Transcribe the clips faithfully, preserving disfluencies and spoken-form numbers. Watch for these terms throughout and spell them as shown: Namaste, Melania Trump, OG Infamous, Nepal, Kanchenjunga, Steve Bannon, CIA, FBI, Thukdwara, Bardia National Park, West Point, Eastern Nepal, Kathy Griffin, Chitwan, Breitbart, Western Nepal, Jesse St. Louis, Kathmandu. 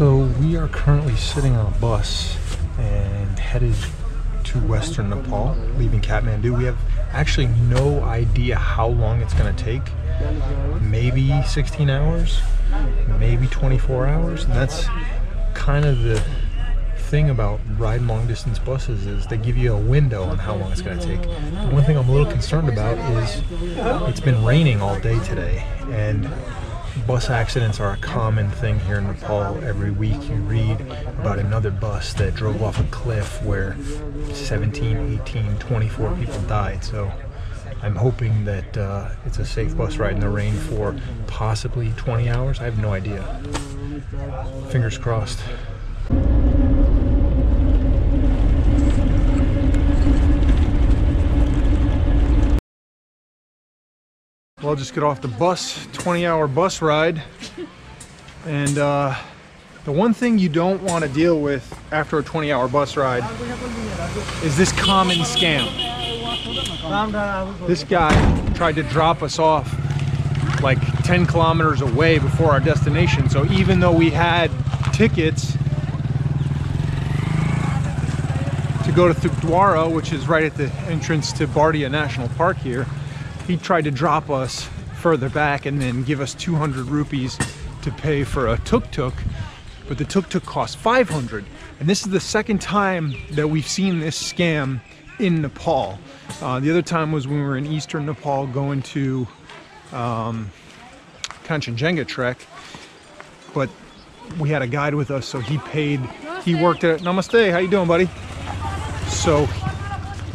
So we are currently sitting on a bus and headed to Western Nepal, leaving Kathmandu. We have actually no idea how long it's going to take. Maybe sixteen hours, maybe twenty-four hours. And that's kind of the thing about riding long distance buses, is they give you a window on how long it's going to take. The one thing I'm a little concerned about is it's been raining all day today, and bus accidents are a common thing here in Nepal. Every week you read about another bus that drove off a cliff where seventeen, eighteen, twenty-four people died. So I'm hoping that uh, it's a safe bus ride in the rain for possibly twenty hours. I have no idea. Fingers crossed. Well, I'll just get off the bus, twenty hour bus ride. And uh, the one thing you don't want to deal with after a twenty hour bus ride is this common scam. This guy tried to drop us off like ten kilometers away before our destination. So even though we had tickets to go to Thukdwara, which is right at the entrance to Bardia National Park here, he tried to drop us further back and then give us two hundred rupees to pay for a tuk-tuk. But the tuk-tuk cost five hundred. And this is the second time that we've seen this scam in Nepal. Uh, the other time was when we were in Eastern Nepal going to um, Kanchenjunga trek, but we had a guide with us, so he paid, he worked it, namaste, how you doing, buddy? So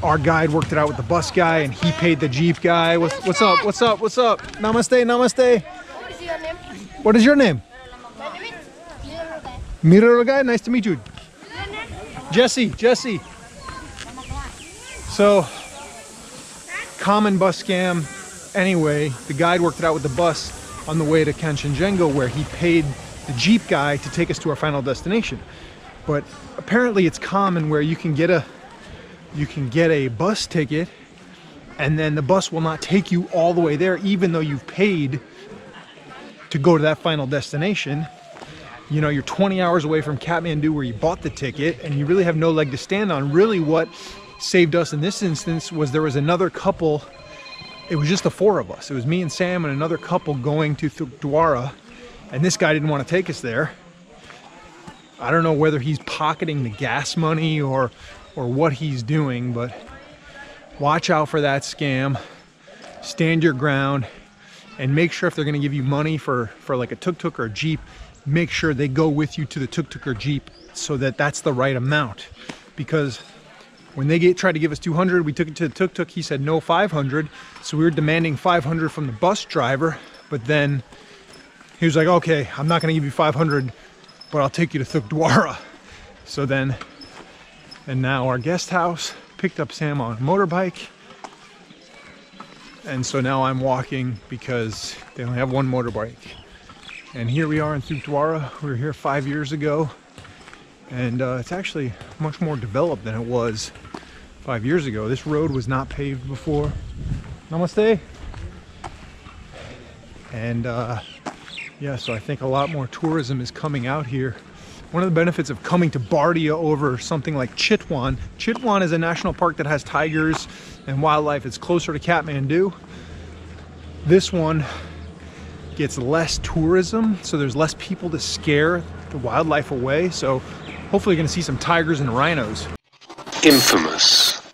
our guide worked it out with the bus guy, and he paid the jeep guy. What's, what's up, what's up, what's up? Namaste, namaste. What is your name? What is your name? My name is Mirror Guy. Mirror Guy, nice to meet you. Jesse, Jesse. So, common bus scam. Anyway, the guide worked it out with the bus on the way to Kanchenjunga, where he paid the jeep guy to take us to our final destination. But apparently, it's common where you can get a you can get a bus ticket, and then the bus will not take you all the way there, even though you've paid to go to that final destination. You know, you're twenty hours away from Kathmandu, where you bought the ticket, and you really have no leg to stand on. Really, what saved us in this instance was there was another couple. It was just the four of us. It was me and Sam and another couple going to Thukdwara, and this guy didn't want to take us there. I don't know whether he's pocketing the gas money or or what he's doing, but watch out for that scam. Stand your ground, and make sure if they're going to give you money for for like a tuk-tuk or a jeep, make sure they go with you to the tuk-tuk or jeep so that that's the right amount. Because when they get, tried to give us two hundred, we took it to the tuk-tuk. He said no, five hundred. So we were demanding five hundred from the bus driver. But then he was like, okay, I'm not going to give you five hundred, but I'll take you to Thukdwara. So then, and now our guest house, picked up Sam on a motorbike. And so now I'm walking because they only have one motorbike. And here we are in Thukdwara. We were here five years ago. And uh, it's actually much more developed than it was five years ago. This road was not paved before. Namaste. And uh, yeah, so I think a lot more tourism is coming out here. One of the benefits of coming to Bardia over something like Chitwan. Chitwan is a national park that has tigers and wildlife. It's closer to Kathmandu. This one gets less tourism, so there's less people to scare the wildlife away. So hopefully you're gonna see some tigers and rhinos. Infamous.